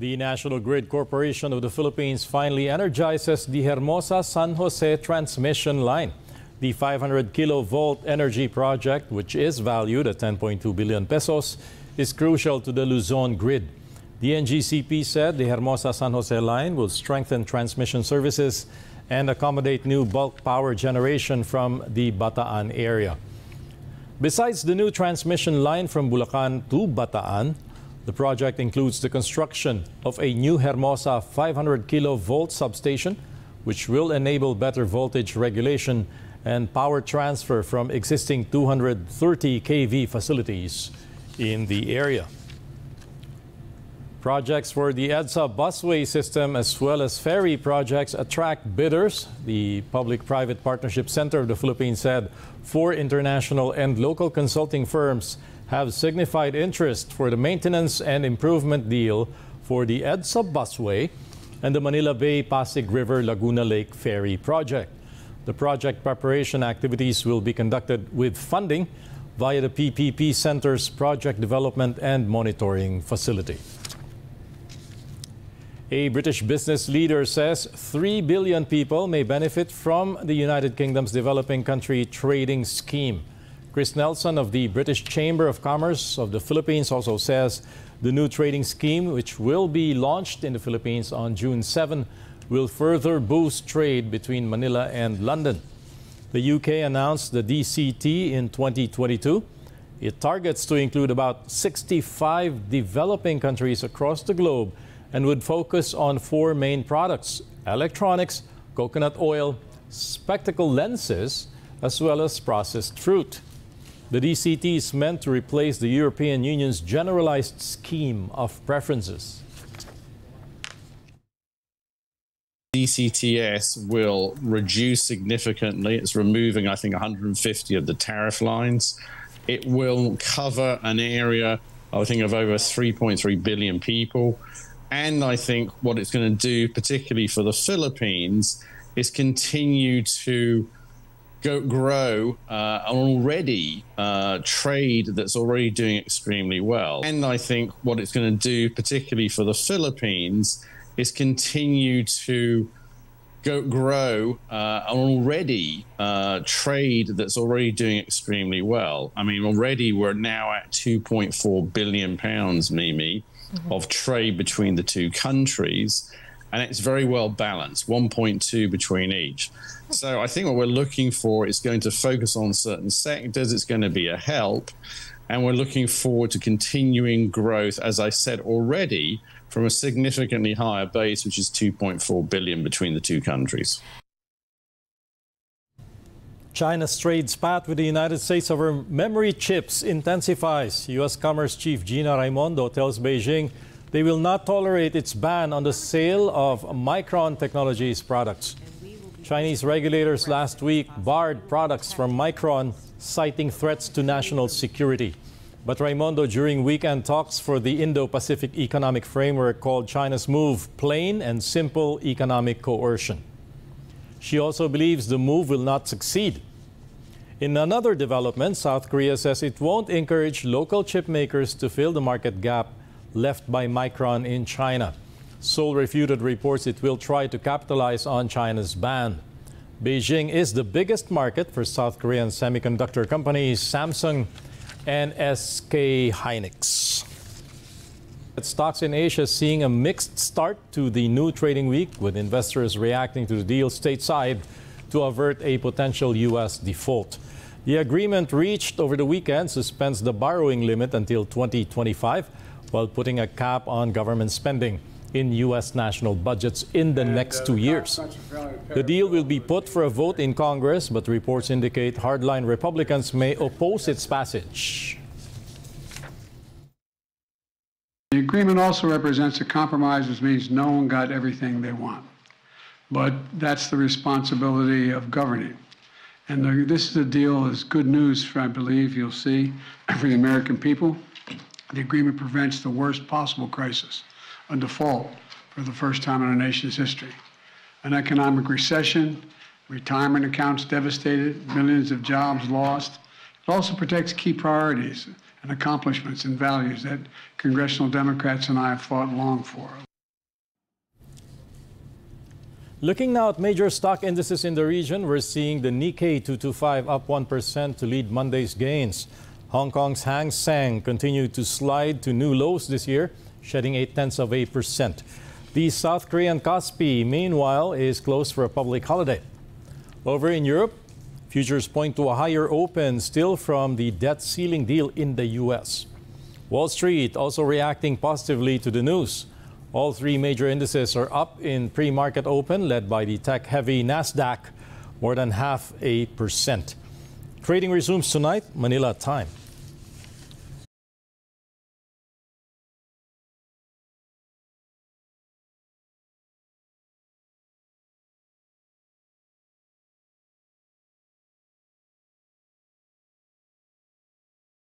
The National Grid Corporation of the Philippines finally energizes the Hermosa San Jose transmission line. The 500-kilovolt energy project, which is valued at 10.2 billion pesos, is crucial to the Luzon grid. The NGCP said the Hermosa San Jose line will strengthen transmission services and accommodate new bulk power generation from the Bataan area. Besides the new transmission line from Bulacan to Bataan, the project includes the construction of a new Hermosa 500-kilovolt substation, which will enable better voltage regulation and power transfer from existing 230 kV facilities in the area. Projects for the EDSA busway system as well as ferry projects attract bidders. The Public-Private Partnership Center of the Philippines said 4 international and local consulting firms have signified interest for the maintenance and improvement deal for the EDSA busway and the Manila Bay-Pasig River-Laguna Lake Ferry project. The project preparation activities will be conducted with funding via the PPP Center's Project Development and Monitoring Facility. A British business leader says 3 billion people may benefit from the United Kingdom's developing country trading scheme. Chris Nelson of the British Chamber of Commerce of the Philippines also says the new trading scheme, which will be launched in the Philippines on June 7, will further boost trade between Manila and London. The UK announced the DCT in 2022. It targets to include about 65 developing countries across the globe and would focus on 4 main products: electronics, coconut oil, spectacle lenses, as well as processed fruit. The DCT is meant to replace the European Union's generalized scheme of preferences. DCTS will reduce significantly. It's removing, I think, 150 of the tariff lines. It will cover an area, I think, of over 3.3 billion people. And I think what it's going to do, particularly for the Philippines, is continue to grow trade that's already doing extremely well. And I think what it's going to do, particularly for the Philippines, is continue to grow trade that's already doing extremely well. I mean, already we're now at £2.4 billion, Mimi, of trade between the 2 countries. And it's very well balanced, 1.2 between each. So I think what we're looking for is going to focus on certain sectors. It's going to be a help. And we're looking forward to continuing growth, as I said already, from a significantly higher base, which is 2.4 billion between the 2 countries. China's trade spat with the United States over memory chips intensifies. U.S. Commerce Chief Gina Raimondo tells Beijing they will not tolerate its ban on the sale of Micron Technologies products. Chinese regulators last week barred products from Micron, citing threats to national security. But Raimondo, during weekend talks for the Indo-Pacific Economic Framework, called China's move plain and simple economic coercion. She also believes the move will not succeed. In another development, South Korea says it won't encourage local chip makers to fill the market gap left by Micron in China. Seoul refuted reports it will try to capitalize on China's ban. Beijing is the biggest market for South Korean semiconductor companies Samsung and SK Hynix. Stocks in Asia seeing a mixed start to the new trading week, with investors reacting to the deal stateside to avert a potential U.S. default. The agreement reached over the weekend suspends the borrowing limit until 2025. While putting a cap on government spending in U.S. national budgets in the next 2 years. The deal will be put for a vote in Congress, but reports indicate hardline Republicans may oppose its passage. The agreement also represents a compromise, which means no one got everything they want. But that's the responsibility of governing. And this is a deal is good news, I believe, you'll see, for the American people. The agreement prevents the worst possible crisis, a default for the first time in our nation's history. An economic recession, retirement accounts devastated, millions of jobs lost. It also protects key priorities and accomplishments and values that congressional Democrats and I have fought long for. Looking now at major stock indices in the region, we're seeing the Nikkei 225 up 1% to lead Monday's gains. Hong Kong's Hang Seng continued to slide to new lows this year, shedding 0.8%. The South Korean Kospi, meanwhile, is closed for a public holiday. Over in Europe, futures point to a higher open still from the debt ceiling deal in the U.S. Wall Street also reacting positively to the news. All three major indices are up in pre-market open, led by the tech-heavy Nasdaq, more than 0.5%. Trading resumes tonight, Manila time.